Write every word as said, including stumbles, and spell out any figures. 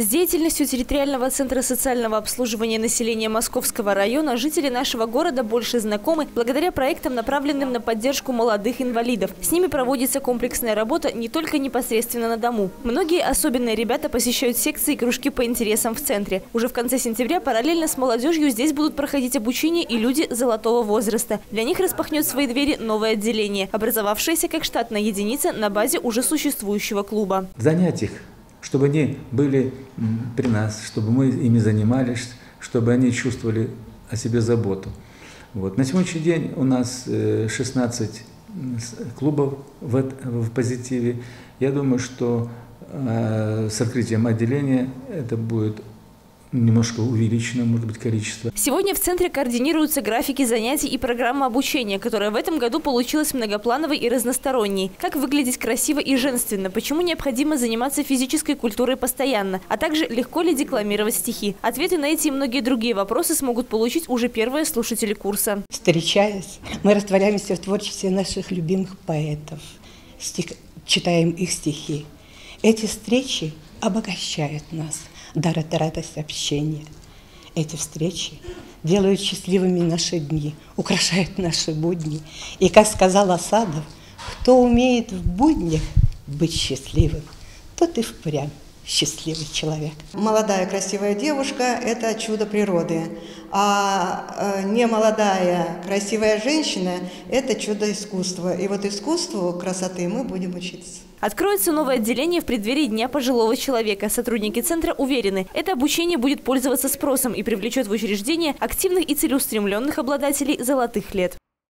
С деятельностью территориального центра социального обслуживания населения Московского района жители нашего города больше знакомы благодаря проектам, направленным на поддержку молодых инвалидов. С ними проводится комплексная работа не только непосредственно на дому. Многие особенные ребята посещают секции и кружки по интересам в центре. Уже в конце сентября параллельно с молодежью здесь будут проходить обучение и люди золотого возраста. Для них распахнет свои двери новое отделение, образовавшееся как штатная единица на базе уже существующего клуба. Занять их, чтобы они были при нас, чтобы мы ими занимались, чтобы они чувствовали о себе заботу. Вот. На сегодняшний день у нас шестнадцать клубов в, в позитиве. Я думаю, что э, с открытием отделения это будет немножко увеличено, может быть, количество. Сегодня в центре координируются графики занятий и программа обучения, которая в этом году получилась многоплановой и разносторонней. Как выглядеть красиво и женственно, почему необходимо заниматься физической культурой постоянно, а также легко ли декламировать стихи. Ответы на эти и многие другие вопросы смогут получить уже первые слушатели курса. Встречаясь, мы растворяемся в творчестве наших любимых поэтов, Стих... читаем их стихи. Эти встречи обогащают нас. Дарит радость общения. Эти встречи делают счастливыми наши дни, украшают наши будни. И, как сказал Осадов, кто умеет в буднях быть счастливым, тот и впрямь счастливый человек. Молодая красивая девушка – это чудо природы, а немолодая красивая женщина – это чудо искусства. И вот искусству красоты мы будем учиться. Откроется новое отделение в преддверии Дня пожилого человека. Сотрудники центра уверены, это обучение будет пользоваться спросом и привлечет в учреждение активных и целеустремленных обладателей золотых лет.